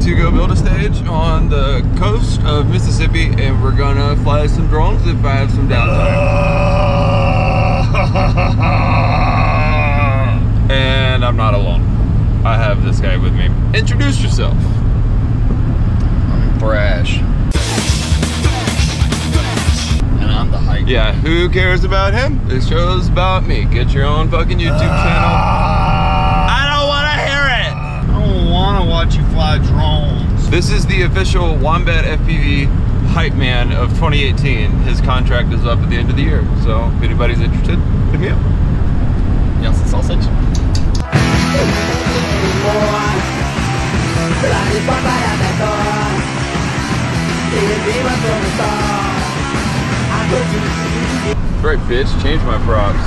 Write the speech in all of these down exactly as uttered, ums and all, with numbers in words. To go build a stage on the coast of Mississippi, and we're gonna fly some drones if I have some downtime. And I'm not alone. I have this guy with me. Introduce yourself. I'm Thrash. And I'm the hype. Yeah, who cares about him? This show's about me. Get your own fucking YouTube channel. Watch you fly drones. This is the official Wombat F P V hype man of twenty eighteen. His contract is up at the end of the year, so if anybody's interested, hit me up. Yes, it's all sausage. Right, bitch, change my props.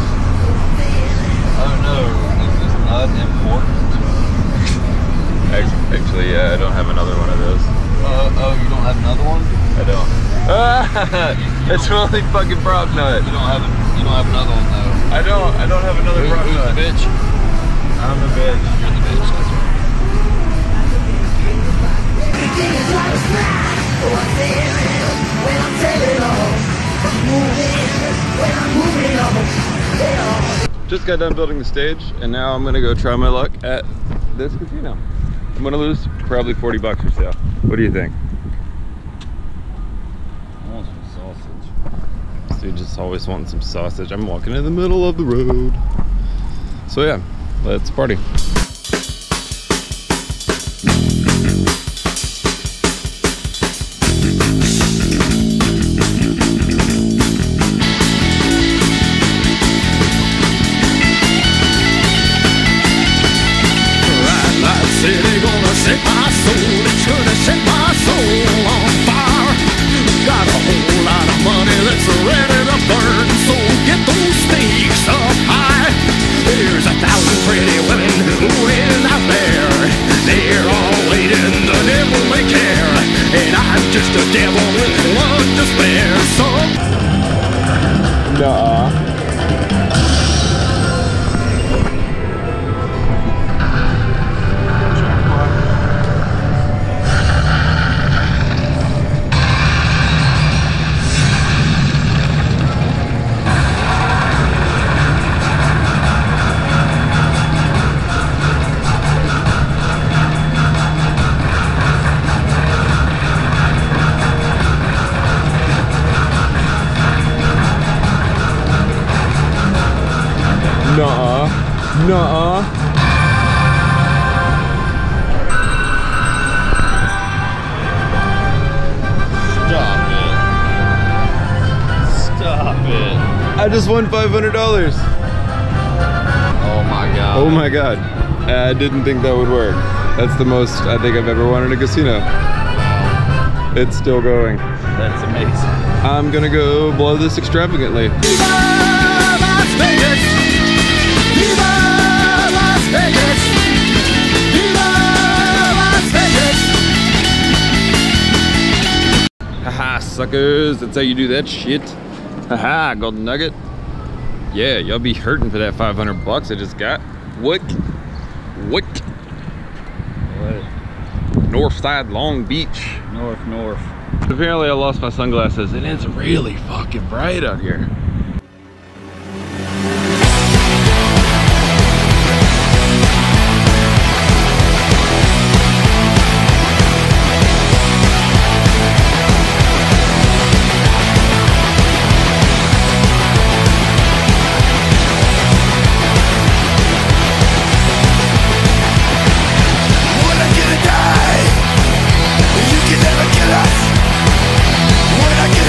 Oh no, this is not important. Actually, yeah, I don't have another one of those. Uh, oh, you don't have another one? I don't. Ah, you, you that's don't, my only fucking prop nut. You don't have a, you don't have another one though. I don't. I don't have another Who, prop who's nut. Who's the bitch? I'm the bitch. You're the bitch. That's right. Just got done building the stage, and now I'm gonna go try my luck at this casino. I'm gonna lose probably forty bucks or so. What do you think? I want some sausage. Dude, just always wanting some sausage. I'm walking in the middle of the road. So yeah, let's party. I just won five hundred dollars. Oh my god. Oh my god. I didn't think that would work. That's the most I think I've ever won in a casino. Wow. It's still going. That's amazing. I'm gonna go blow this extravagantly. Viva Las Vegas! Viva Las Vegas! Viva Las Vegas! Haha, suckers. That's how you do that shit. Haha, Golden Nugget. Yeah, y'all be hurting for that five hundred bucks I just got. What? What? What? North side Long Beach. North, north. Apparently I lost my sunglasses and it's really fucking bright out here.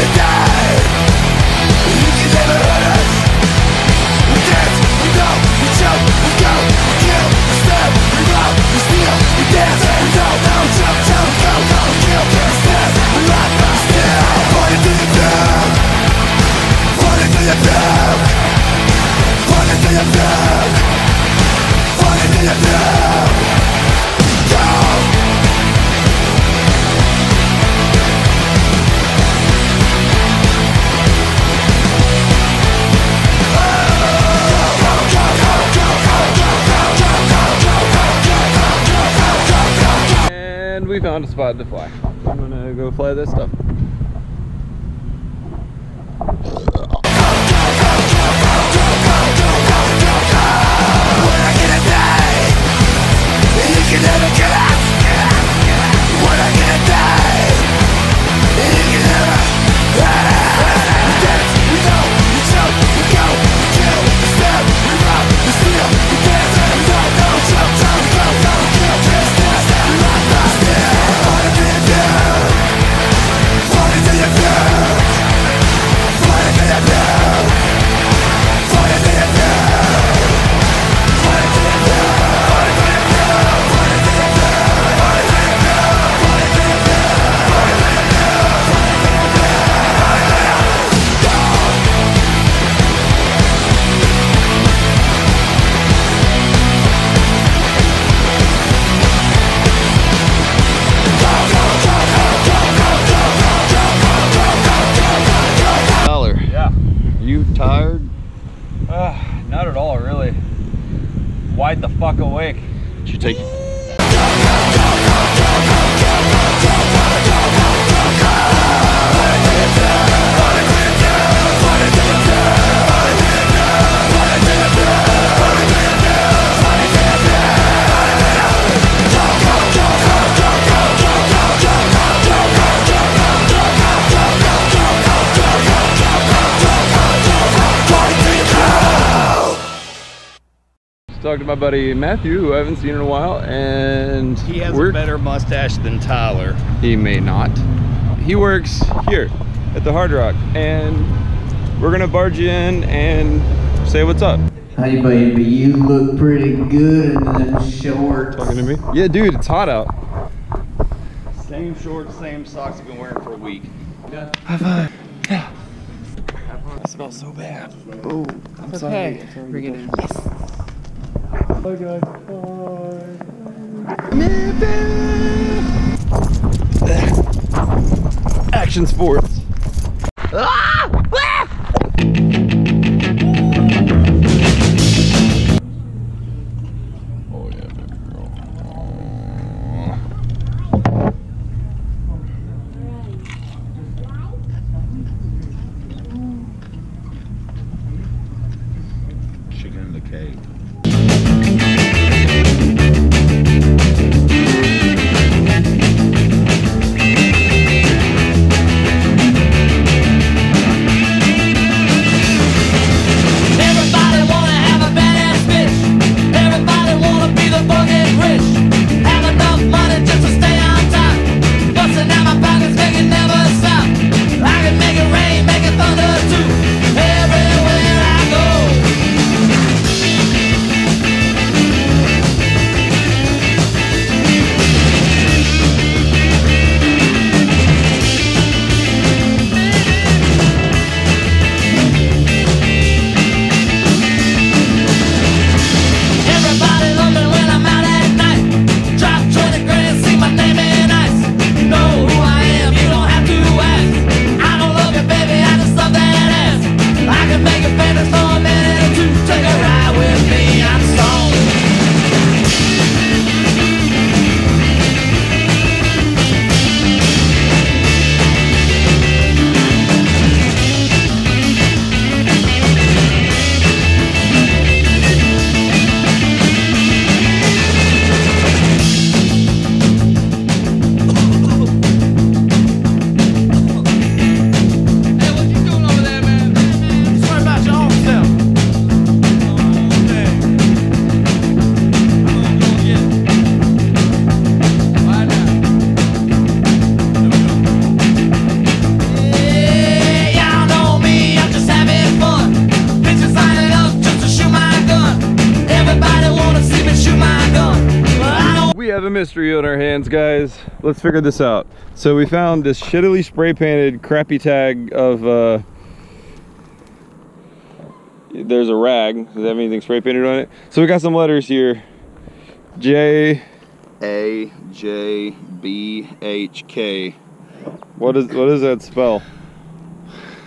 Die. You can we found a spot to fly. I'm gonna go fly this stuff. Wide the fuck awake. Did you take Talked to my buddy Matthew, who I haven't seen in a while, and he has worked. A better mustache than Tyler. He may not. He works here at the Hard Rock, and we're gonna barge in and say what's up. Hey baby, you look pretty good in them shorts. Talking to me? Yeah, dude, it's hot out. Same shorts, same socks I've been wearing for a week. Yeah. High five. Yeah. I smell so bad. Oh, I'm okay. sorry. I'm sorry. Bring it in. Yes. Oh God. Oh. Action sports. Ah! Ah! Oh yeah, baby girl. Oh. Chicken in the cake. Mystery on our hands, guys. Let's figure this out. So we found this shittily spray painted crappy tag of uh there's a rag. Does it have anything spray painted on it? So we got some letters here. J A J B H K. What is what does that spell?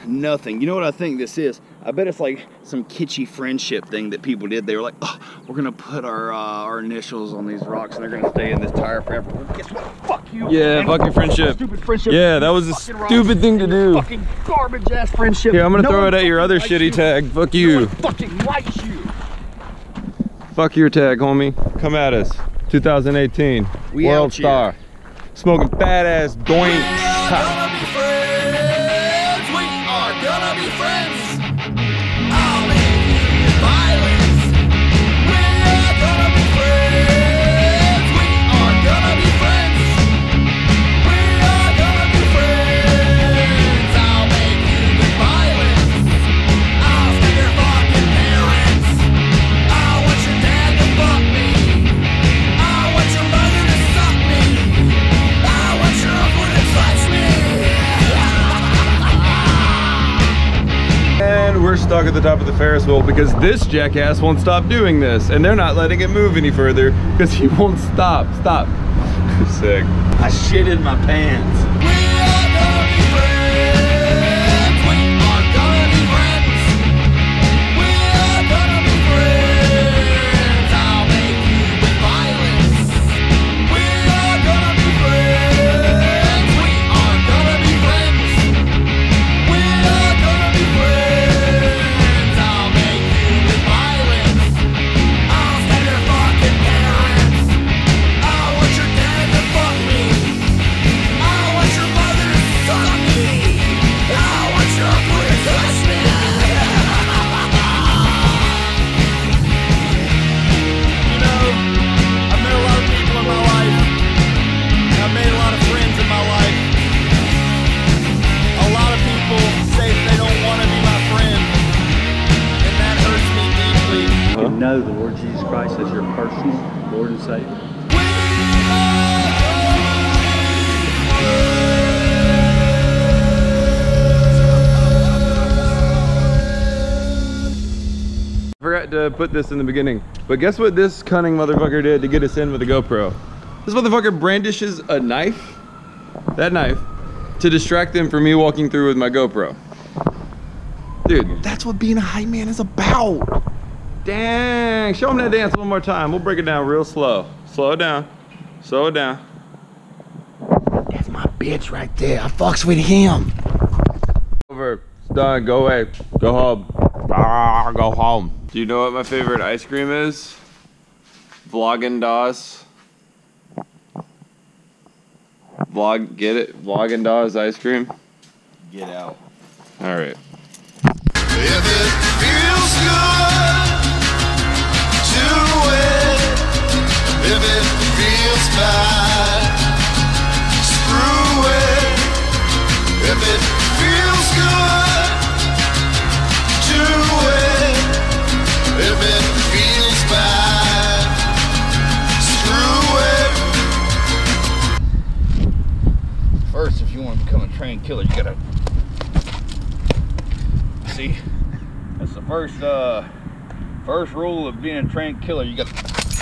Nothing. You know what I think this is? I bet it's like some kitschy friendship thing that people did. They were like, oh, we're gonna put our uh, our initials on these rocks and they're gonna stay in this tire forever. Well, guess what? Fuck you. Yeah, fuck your friendship. Stupid friendship. Yeah, that was a stupid thing to do. Fucking garbage ass friendship. Yeah, I'm gonna no throw it at your other shitty you. tag. Fuck you. No one fucking likes you. Fuck your tag, homie. Come at us. two thousand eighteen. We World Star. Smoking fat-ass joints. Ha. Stuck at the top of the Ferris wheel because this jackass won't stop doing this, and they're not letting it move any further because he won't stop. Stop. Sick. I shitted my pants. Know the Lord Jesus Christ as your personal Lord and Savior. I forgot to put this in the beginning, but guess what this cunning motherfucker did to get us in with a GoPro? This motherfucker brandishes a knife, that knife, to distract them from me walking through with my GoPro. Dude, that's what being a hype man is about. Dang, show them that dance one more time. We'll break it down real slow. Slow it down. Slow it down. That's my bitch right there. I fucks with him. Over. It's done. Go away. Go home. Arr, go home. Do you know what my favorite ice cream is? Vloggin' Dawes. Vlog, get it? Vloggin' Dawes ice cream? Get out. Alright. If it feels good, it. If it feels bad, screw it. If it feels good, do it. If it feels bad, screw it. First, if you want to become a trained killer, you gotta see. That's the first. Uh, First rule of being a trained killer, you gotta